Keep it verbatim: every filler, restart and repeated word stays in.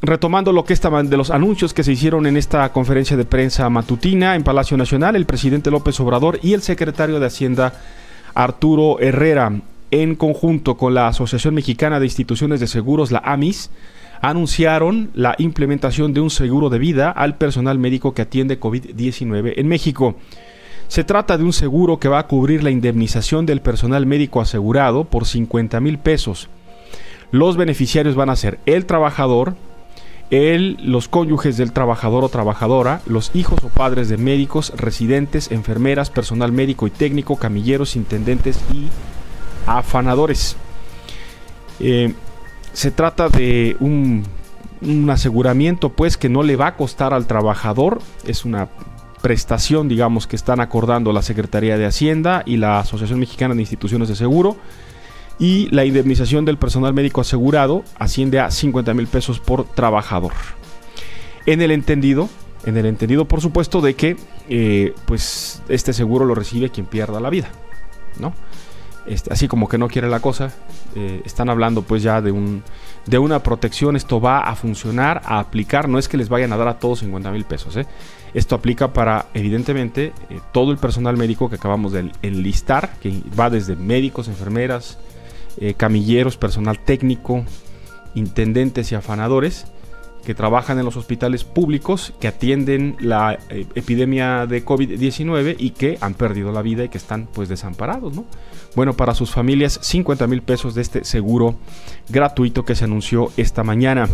Retomando lo que estaban de los anuncios que se hicieron en esta conferencia de prensa matutina en Palacio Nacional, el presidente López Obrador y el secretario de Hacienda Arturo Herrera, en conjunto con la Asociación Mexicana de Instituciones de Seguros, la AMIS, anunciaron la implementación de un seguro de vida al personal médico que atiende COVID diecinueve en México. Se trata de un seguro que va a cubrir la indemnización del personal médico asegurado por cincuenta mil pesos. Los beneficiarios van a ser el trabajador, El, los cónyuges del trabajador o trabajadora, los hijos o padres de médicos, residentes, enfermeras, personal médico y técnico, camilleros, intendentes y afanadores. Eh, se trata de un, un aseguramiento, pues, que no le va a costar al trabajador. Es una prestación, digamos, que están acordando la Secretaría de Hacienda y la Asociación Mexicana de Instituciones de Seguro. Y la indemnización del personal médico asegurado asciende a cincuenta mil pesos por trabajador. En el entendido, en el entendido por supuesto, de que eh, pues este seguro lo recibe quien pierda la vida, ¿no? Este, así como que no quiere la cosa, eh, están hablando pues ya de, un, de una protección. Esto va a funcionar, a aplicar. No es que les vayan a dar a todos cincuenta mil pesos. ¿eh? Esto aplica para, evidentemente, eh, todo el personal médico que acabamos de enlistar, que va desde médicos, enfermeras, Eh, camilleros, personal técnico, intendentes y afanadores que trabajan en los hospitales públicos, que atienden la eh, epidemia de COVID diecinueve y que han perdido la vida y que están pues desamparados, ¿no? Bueno, para sus familias, cincuenta mil pesos de este seguro gratuito que se anunció esta mañana.